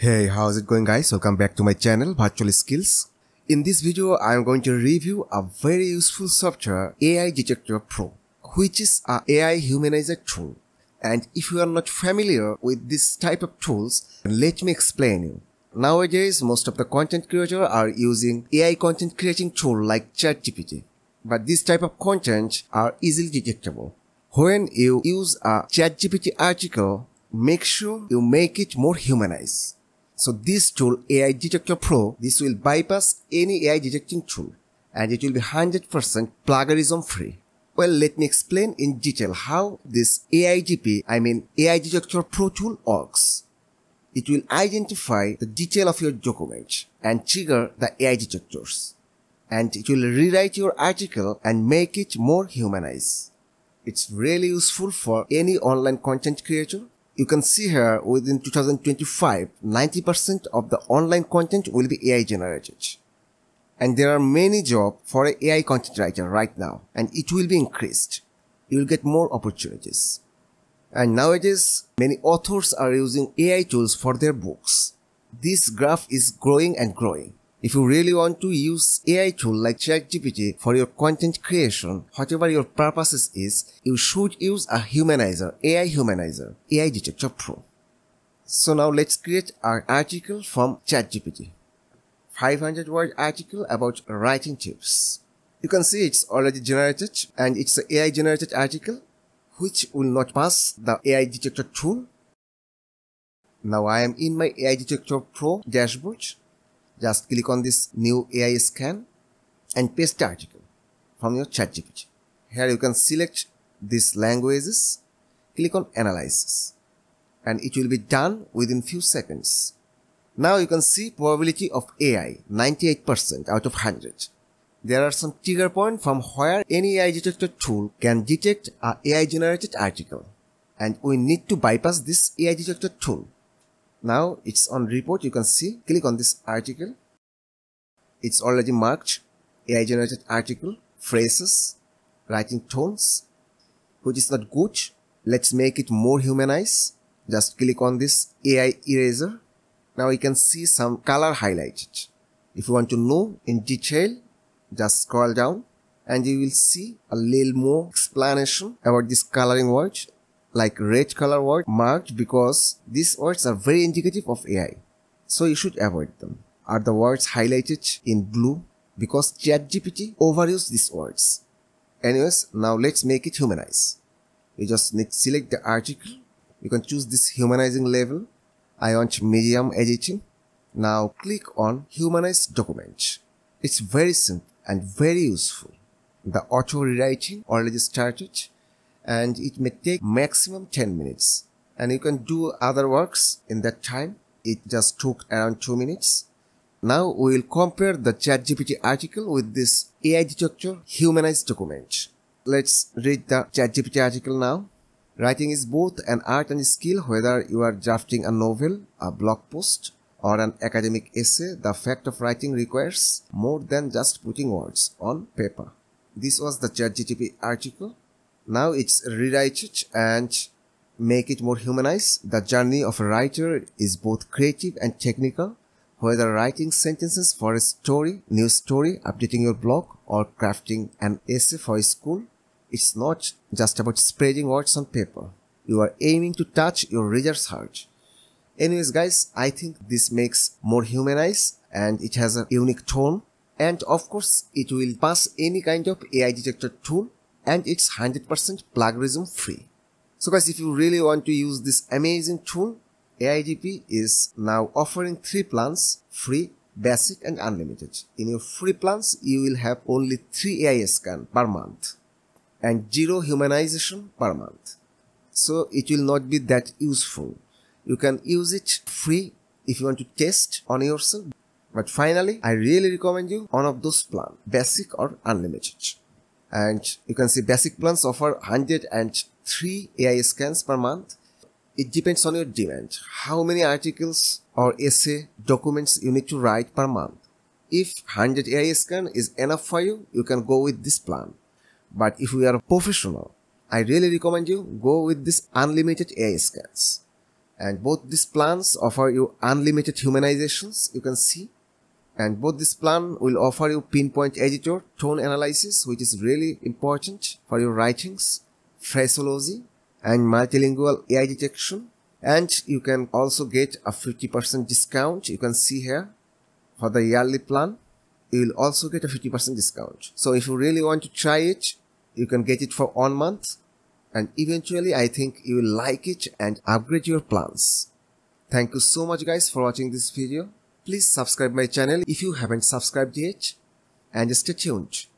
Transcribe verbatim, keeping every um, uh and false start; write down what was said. Hey, how's it going guys? Welcome back to my channel Virtual Skills. In this video, I am going to review a very useful software, A I Detector Pro, which is an A I humanizer tool. And if you are not familiar with this type of tools, let me explain you. Nowadays, most of the content creators are using A I content creating tool like ChatGPT. But this type of content are easily detectable. When you use a ChatGPT article, make sure you make it more humanized. So this tool, A I Detector Pro, this will bypass any A I detecting tool and it will be one hundred percent plagiarism free. Well, let me explain in detail how this A I D P, I mean A I Detector Pro tool works. It will identify the detail of your document and trigger the A I detectors. And it will rewrite your article and make it more humanized. It's really useful for any online content creator. You can see here within two thousand twenty-five, ninety percent of the online content will be A I generated. And there are many jobs for an A I content writer right now, and it will be increased. You will get more opportunities. And nowadays, many authors are using A I tools for their books. This graph is growing and growing. If you really want to use A I tool like ChatGPT for your content creation, whatever your purposes is, you should use a humanizer, A I humanizer, A I Detector Pro. So now let's create our article from ChatGPT. five hundred word article about writing tips. You can see it's already generated and it's an A I generated article which will not pass the A I Detector tool. Now I am in my A I Detector Pro dashboard. Just click on this new A I scan and paste the article from your ChatGPT. Here you can select these languages, click on analysis, and it will be done within few seconds. Now you can see probability of A I, ninety-eight percent out of one hundred. There are some trigger points from where any A I detector tool can detect an A I generated article. And we need to bypass this A I detector tool. Now it's on report, you can see, click on this article. It's already marked A I generated article, phrases, writing tones, which is not good. Let's make it more humanized. Just click on this A I eraser. Now you can see some color highlighted. If you want to know in detail, just scroll down and you will see a little more explanation about this coloring word. Like red color word marked because these words are very indicative of A I. So you should avoid them. Are the words highlighted in blue? Because ChatGPT overused these words. Anyways, now let's make it humanize. You just need to select the article. You can choose this humanizing level. I want medium editing. Now click on humanize document. It's very simple and very useful. The auto rewriting already started. And it may take maximum ten minutes. And you can do other works in that time. It just took around two minutes. Now we will compare the ChatGPT article with this A I detector humanized document. Let's read the ChatGPT article now. Writing is both an art and a skill, whether you are drafting a novel, a blog post, or an academic essay. The fact of writing requires more than just putting words on paper. This was the ChatGPT article. Now it's rewrite it and make it more humanized. The journey of a writer is both creative and technical, whether writing sentences for a story, news story, updating your blog, or crafting an essay for a school. It's not just about spreading words on paper. You are aiming to touch your reader's heart. Anyways guys, I think this makes more humanized and it has a unique tone. And of course, it will pass any kind of A I detector tool. And it's one hundred percent plagiarism free. So guys, if you really want to use this amazing tool, A I D P is now offering three plans, free, basic and unlimited. In your free plans, you will have only three A I scans per month and zero humanization per month. So it will not be that useful. You can use it free if you want to test on yourself. But finally, I really recommend you one of those plans, basic or unlimited. And you can see basic plans offer one hundred three A I scans per month. It depends on your demand, how many articles or essay documents you need to write per month. If one hundred A I scan is enough for you, you can go with this plan. But if you are a professional, I really recommend you go with this unlimited A I scans. And both these plans offer you unlimited humanizations, you can see. And both this plan will offer you pinpoint editor, tone analysis, which is really important for your writings, phraseology, and multilingual A I detection. And you can also get a fifty percent discount, you can see here, for the yearly plan. You will also get a fifty percent discount. So if you really want to try it, you can get it for one month. And eventually, I think you will like it and upgrade your plans. Thank you so much guys for watching this video. Please subscribe my channel if you haven't subscribed yet, and stay tuned.